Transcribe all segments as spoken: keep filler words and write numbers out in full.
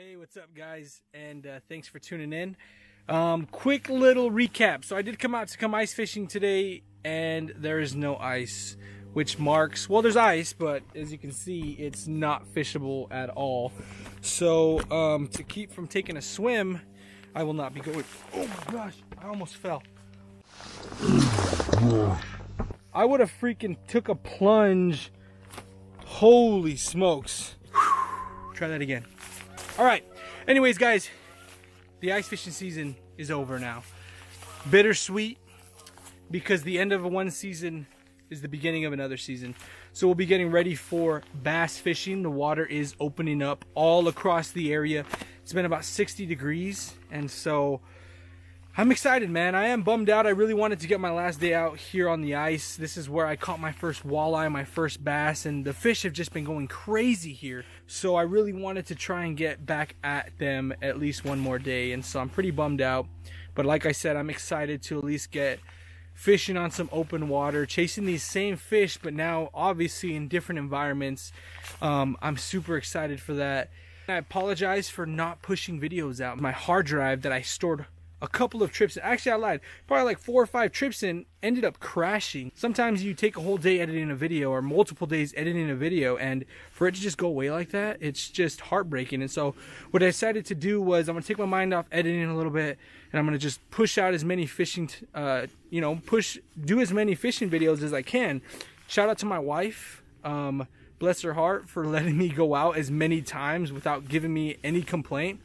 Hey, what's up, guys? And uh, thanks for tuning in. Um, quick little recap. So I did come out to come ice fishing today, and there is no ice, which marks, well, there's ice, but as you can see, it's not fishable at all. So um, to keep from taking a swim, I will not be going. Oh my gosh, I almost fell. I would have freaking took a plunge. Holy smokes. Try that again. All right, anyways, guys, the ice fishing season is over now. Bittersweet, because the end of one season is the beginning of another season. So we'll be getting ready for bass fishing. The water is opening up all across the area. It's been about sixty degrees, and so I'm excited, man. I am bummed out. I really wanted to get my last day out here on the ice. This is where I caught my first walleye, my first bass, and the fish have just been going crazy here. So I really wanted to try and get back at them at least one more day, and so I'm pretty bummed out. But like I said, I'm excited to at least get fishing on some open water, chasing these same fish, but now obviously in different environments. Um, I'm super excited for that. I apologize for not pushing videos out. My hard drive that I stored a couple of trips, actually I lied, probably like four or five trips in, ended up crashing. Sometimes you take a whole day editing a video or multiple days editing a video, and for it to just go away like that, it's just heartbreaking. And so what I decided to do was I'm gonna take my mind off editing a little bit, and I'm gonna just push out as many fishing, t uh, you know, push, do as many fishing videos as I can. Shout out to my wife, um, bless her heart, for letting me go out as many times without giving me any complaint.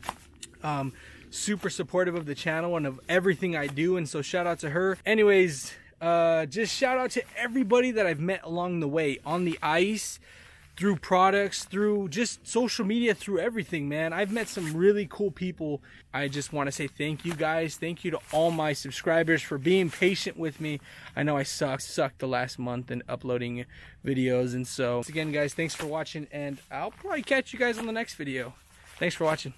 Um, super supportive of the channel and of everything I do, and so shout out to her. Anyways, uh, just shout out to everybody that I've met along the way, on the ice, through products, through just social media, through everything, man. I've met some really cool people. I just want to say thank you, guys. Thank you to all my subscribers for being patient with me. I know I suck, sucked the last month in uploading videos, and so once again, guys, thanks for watching, and I'll probably catch you guys on the next video. Thanks for watching.